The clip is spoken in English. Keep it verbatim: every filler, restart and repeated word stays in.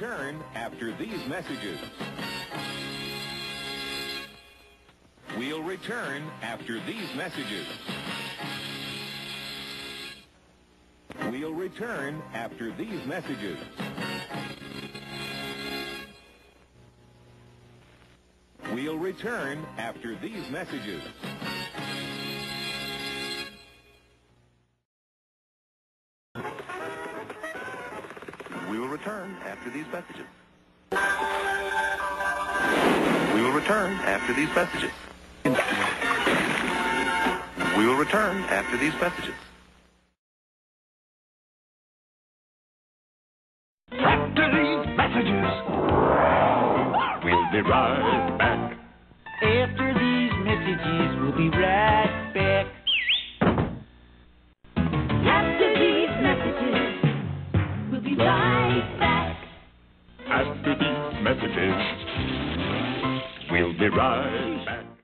return after these messages. We'll return after these messages. We'll return after these messages. We'll return after these messages. We will return after these messages. We will return after these messages. We will return after these messages. After these messages, we'll be right back. After these messages, we'll be right back. After these messages, we'll be right back. After these messages, we'll be right back.